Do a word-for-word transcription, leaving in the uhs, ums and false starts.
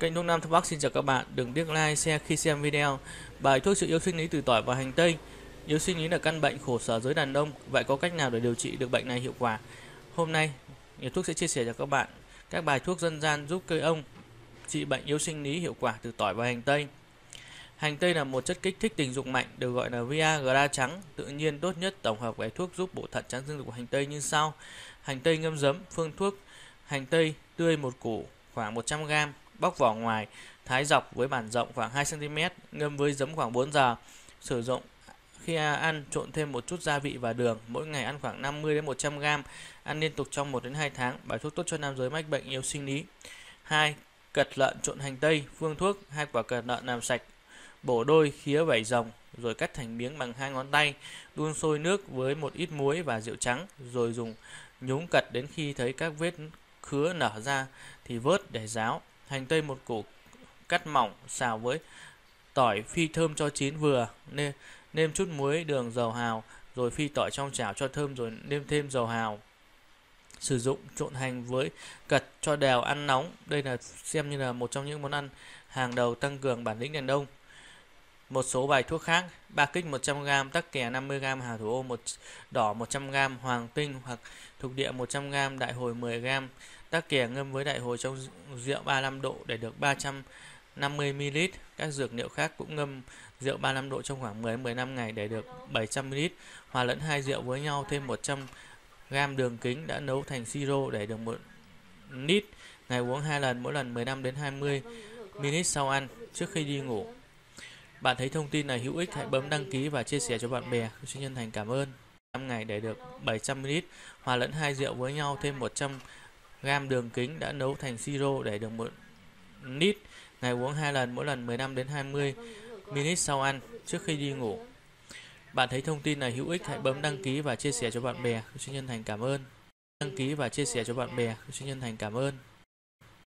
Kênh Thuốc Nam Thuốc Bắc xin chào các bạn. Đừng tiếc like, share khi xem video. Bài thuốc chữa yếu sinh lý từ tỏi và hành tây. Yếu sinh lý là căn bệnh khổ sở giới đàn ông. Vậy có cách nào để điều trị được bệnh này hiệu quả? Hôm nay, nhà thuốc sẽ chia sẻ cho các bạn các bài thuốc dân gian giúp cây ông trị bệnh yếu sinh lý hiệu quả từ tỏi và hành tây. Hành tây là một chất kích thích tình dục mạnh, được gọi là Viagra trắng. Tự nhiên tốt nhất tổng hợp các thuốc giúp bộ thận trắng dương lực của hành tây như sau. Hành tây ngâm giấm. Phương thuốc: hành tây tươi một củ khoảng một trăm gam, bóc vỏ ngoài, thái dọc với bản rộng khoảng hai xăng ti mét, ngâm với giấm khoảng bốn giờ. Sử dụng khi ăn, trộn thêm một chút gia vị và đường. Mỗi ngày ăn khoảng năm mươi đến một trăm gam, ăn liên tục trong một đến hai tháng. Bài thuốc tốt cho nam giới mắc bệnh yếu sinh lý. Hai Cật lợn trộn hành tây. Phương thuốc: hai quả cật lợn làm sạch, bổ đôi, khía vảy rồng rồi cắt thành miếng bằng hai ngón tay, đun sôi nước với một ít muối và rượu trắng, rồi dùng nhúng cật đến khi thấy các vết khứa nở ra thì vớt để ráo. Hành tây một củ cắt mỏng, xào với tỏi phi thơm cho chín vừa, nên nêm chút muối, đường, dầu hào rồi phi tỏi trong chảo cho thơm rồi nêm thêm dầu hào. Sử dụng trộn hành với cật cho đều, ăn nóng. Đây là xem như là một trong những món ăn hàng đầu tăng cường bản lĩnh đàn ông. Một số bài thuốc khác: ba kích một trăm gam, tắc kè năm mươi gam, hà thủ ô một đỏ một trăm gam, hoàng tinh hoặc thuộc địa một trăm gam, đại hồi mười gam. Tắc kè ngâm với đại hồi trong rượu ba mươi lăm độ để được ba trăm năm mươi mi li lít. Các dược liệu khác cũng ngâm rượu ba mươi lăm độ trong khoảng mười đến mười lăm ngày để được bảy trăm mi li lít. Hòa lẫn hai rượu với nhau, thêm một trăm gam đường kính đã nấu thành siro để được một lít. Ngày uống hai lần, mỗi lần mười lăm đến hai mươi mi li lít sau ăn, trước khi đi ngủ. Bạn thấy thông tin này hữu ích, hãy bấm đăng ký và chia sẻ cho bạn bè. Tôi xin chân thành cảm ơn. năm ngày để được bảy trăm mi li lít, hòa lẫn hai rượu với nhau, thêm một trăm gam đường kính đã nấu thành siro để được một lít. Ngày uống hai lần, mỗi lần mười lăm đến hai mươi mi li lít sau ăn, trước khi đi ngủ. Bạn thấy thông tin này hữu ích, hãy bấm đăng ký và chia sẻ cho bạn bè. Tôi xin chân thành cảm ơn. Đăng ký và chia sẻ cho bạn bè. Tôi xin chân thành cảm ơn.